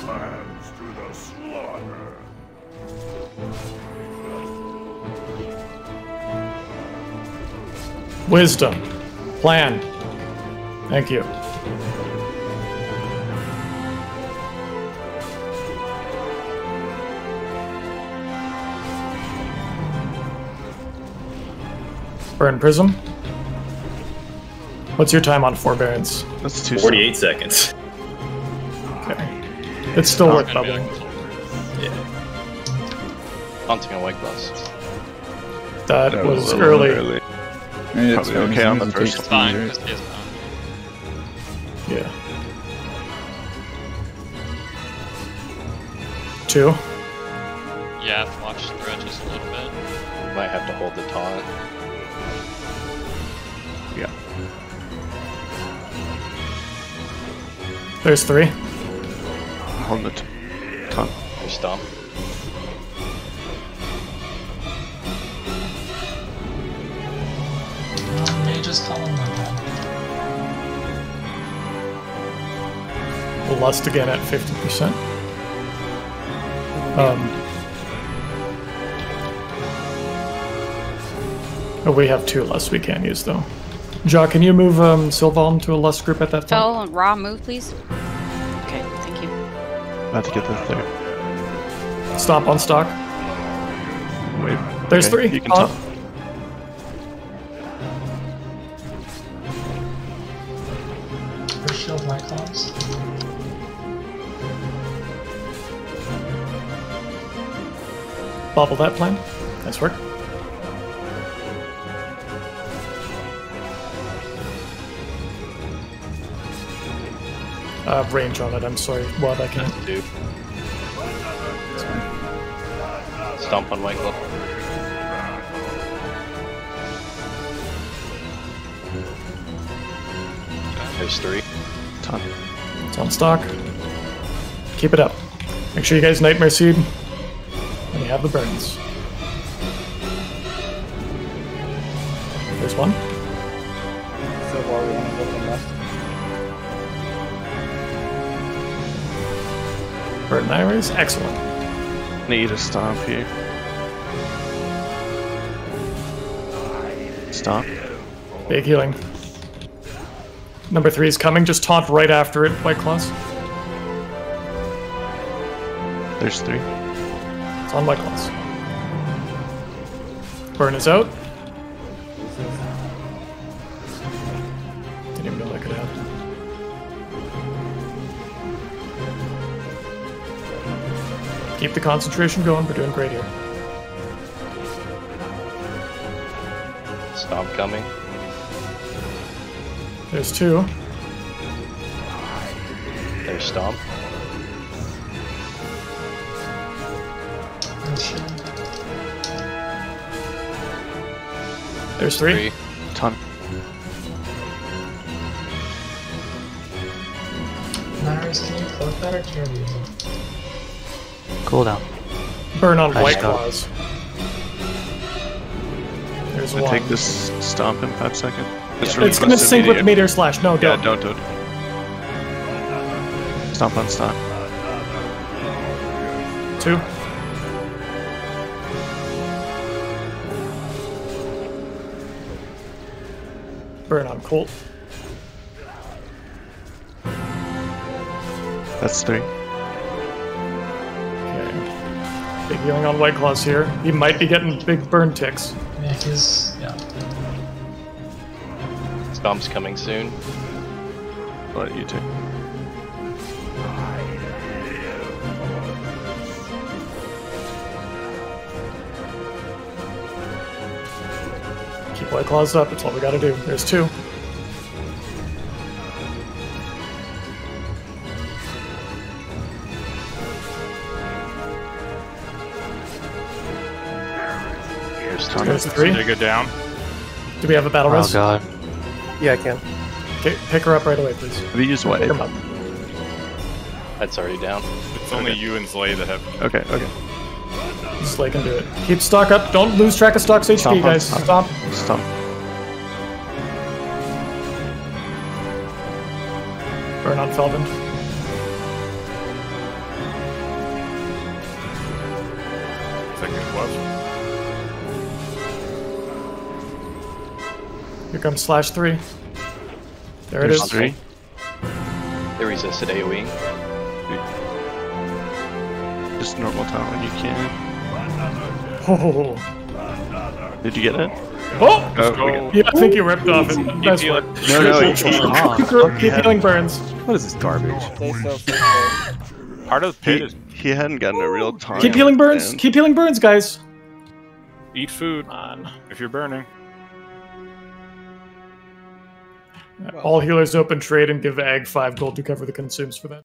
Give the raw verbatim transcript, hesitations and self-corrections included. Clans to the slaughter! Wisdom. Plan. Thank you. Burn Prism. What's your time on Forbearance? That's two forty-eight seconds. Okay. It's still worth doubling. Yeah. Haunting a white glass. That, that was, was early. early. Yeah, it's probably okay on the first time. Yeah. Two. Yeah, I've watched the grudges a little bit. Might have to hold the taunt. Yeah. There's three. Hold the taunt. There's stomp. Lust again at fifty percent. Um, we have two lusts we can use though. Ja, can you move um, Sylvan to a lust group at that time? Oh, raw move, please. Okay, thank you. About to get this there. Stomp on stock. Wait, there's okay, three. You can on. Tell. Bobble that plane. Nice work. Uh, range on it, I'm sorry. What I can do. Stomp on White Glove. There's three. Ton. It's on stock. Keep it up. Make sure you guys Nightmare Seed. Have the burns. There's one. So far, we want to go from left. Burn Iris, excellent. Need a stomp here. Stomp. Big healing. Number three is coming. Just taunt right after it, White Claws. There's three. On my claws. Burn is out. Didn't even know that could happen. Keep the concentration going, we're doing great here. Stomp coming. There's two. There's stomp. There's three. three. Ton. Naris, can you cloak that or carry it? Cooldown. Burn on I White Claws. There's I one. Take this stomp in five seconds. It's, yeah. really it's gonna sync with meter slash. No, don't. Yeah, don't do it. Stomp on stomp. Two. Burn on Colt. That's three. Okay. Big healing on White Claws here. He might be getting big burn ticks. Yeah, he's. Yeah. Stomp's coming soon. I'll let you take. White Claws up, that's all we gotta do. There's two. Here's Tony. There's three. Did they go down? Do we have a battle oh, res? Oh god. Yeah, I can. Okay, pick her up right away, please. We use wave. Pick her up. That's already down. It's okay. Only you and Zlay that have. Okay, okay. Slay can do it. Keep stock up. Don't lose track of stock's H P, stomp guys. Stomp. Stomp. Burn on Felvin. Here comes slash three. There There's it is. Three. There is a AoE. Just normal talent, you can. Oh. Did you get it? Oh! oh yeah, I think you ripped off and that's what. No, no, you keep healing burns. What is this garbage? Part of the pit is. He hadn't gotten a real time. Keep healing burns! Man. Keep healing burns, guys! Eat food, man, if you're burning. Well, all healers open trade and give Ag five gold to cover the consumes for that.